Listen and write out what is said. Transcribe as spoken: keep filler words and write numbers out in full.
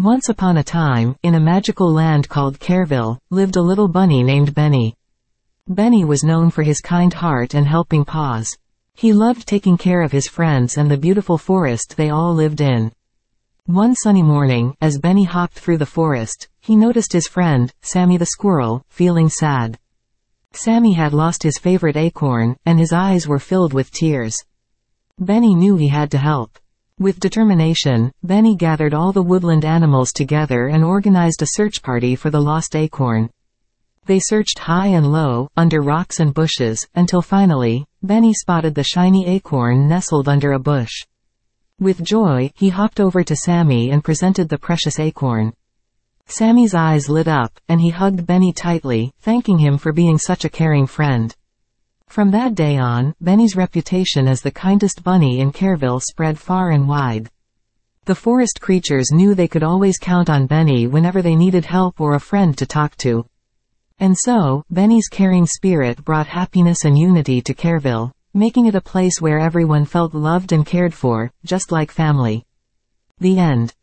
Once upon a time, in a magical land called Carville, lived a little bunny named Benny. Benny was known for his kind heart and helping paws. He loved taking care of his friends and the beautiful forest they all lived in. One sunny morning, as Benny hopped through the forest, he noticed his friend, Sammy the squirrel, feeling sad. Sammy had lost his favorite acorn, and his eyes were filled with tears. Benny knew he had to help. With determination, Benny gathered all the woodland animals together and organized a search party for the lost acorn. They searched high and low, under rocks and bushes, until finally, Benny spotted the shiny acorn nestled under a bush. With joy, he hopped over to Sammy and presented the precious acorn. Sammy's eyes lit up, and he hugged Benny tightly, thanking him for being such a caring friend. From that day on, Benny's reputation as the kindest bunny in Carville spread far and wide. The forest creatures knew they could always count on Benny whenever they needed help or a friend to talk to. And so, Benny's caring spirit brought happiness and unity to Carville, making it a place where everyone felt loved and cared for, just like family. The end.